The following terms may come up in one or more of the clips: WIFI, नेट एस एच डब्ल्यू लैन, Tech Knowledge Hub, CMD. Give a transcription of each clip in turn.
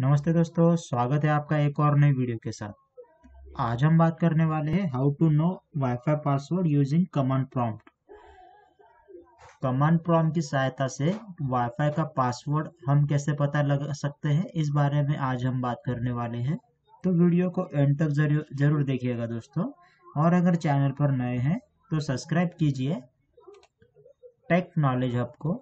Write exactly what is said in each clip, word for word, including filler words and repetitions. नमस्ते दोस्तों, स्वागत है आपका एक और नई वीडियो के साथ। आज हम बात करने वाले हैं how to know wifi password using command prompt. Command prompt की सहायता से वाईफाई का पासवर्ड हम कैसे पता लगा सकते हैं, इस बारे में आज हम बात करने वाले हैं। तो वीडियो को एंड तक जरूर जरूर देखिएगा दोस्तों, और अगर चैनल पर नए हैं तो सब्सक्राइब कीजिए टेक नॉलेज हब को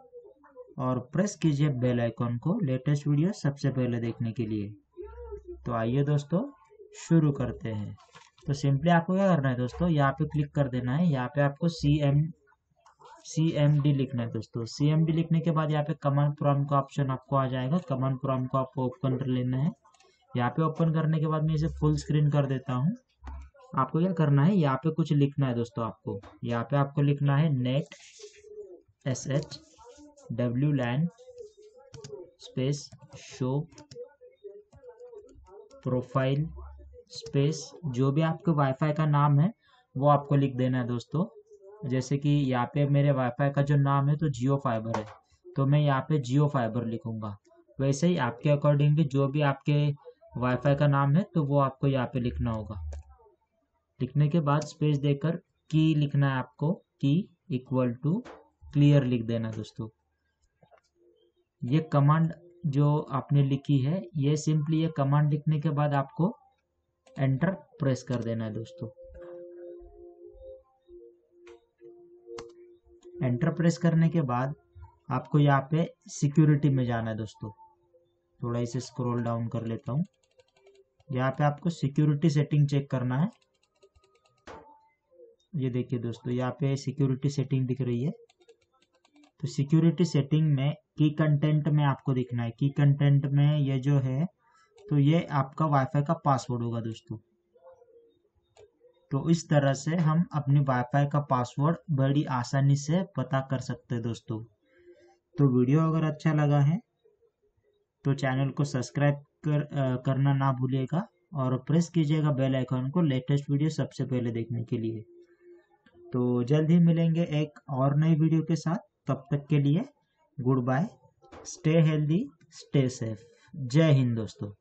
और प्रेस कीजिए बेल आइकॉन को लेटेस्ट वीडियो सबसे पहले देखने के लिए। तो आइए दोस्तों शुरू करते हैं। तो सिंपली आपको क्या करना है दोस्तों, यहाँ पे क्लिक कर देना है। यहाँ पे आपको C M C M D लिखना है दोस्तों। सी एम डी लिखने के बाद यहाँ पे कमांड प्रॉम्प्ट का ऑप्शन आपको आ जाएगा। कमांड प्रॉम्प्ट को आपको ओपन कर लेना है। यहाँ पे ओपन करने के बाद मैं इसे फुल स्क्रीन कर देता हूँ। आपको क्या करना है, यहाँ पे कुछ लिखना है दोस्तों। आपको यहाँ पे आपको लिखना है नेट एस एच डब्ल्यू लैन space show profile space, जो भी आपके वाईफाई का नाम है वो आपको लिख देना है दोस्तों। जैसे कि यहाँ पे मेरे वाईफाई का जो नाम है तो जियो फाइबर है, तो मैं यहाँ पे जियो फाइबर लिखूंगा। वैसे ही आपके अकॉर्डिंगली जो भी आपके वाईफाई का नाम है तो वो आपको यहाँ पे लिखना होगा। लिखने के बाद स्पेस देकर की लिखना है आपको, की इक्वल टू क्लियर लिख देना दोस्तों। ये कमांड जो आपने लिखी है, ये सिंपली ये कमांड लिखने के बाद आपको एंटर प्रेस कर देना है दोस्तों। एंटर प्रेस करने के बाद आपको यहाँ पे सिक्योरिटी में जाना है दोस्तों। थोड़ा इसे स्क्रॉल डाउन कर लेता हूँ। यहाँ पे आपको सिक्योरिटी सेटिंग चेक करना है। ये देखिए दोस्तों, यहाँ पे सिक्योरिटी सेटिंग दिख रही है। तो सिक्योरिटी सेटिंग में की कंटेंट में आपको दिखना है। की कंटेंट में ये जो है तो ये आपका वाईफाई का पासवर्ड होगा दोस्तों। तो इस तरह से हम अपनी वाईफाई का पासवर्ड बड़ी आसानी से पता कर सकते हैं दोस्तों। तो वीडियो अगर अच्छा लगा है तो चैनल को सब्सक्राइब कर, करना ना भूलिएगा और प्रेस कीजिएगा बेल आइकॉन को लेटेस्ट वीडियो सबसे पहले देखने के लिए। तो जल्द ही मिलेंगे एक और नई वीडियो के साथ। तब तक के लिए good bye, stay healthy, stay safe. जय हिंद दोस्तों।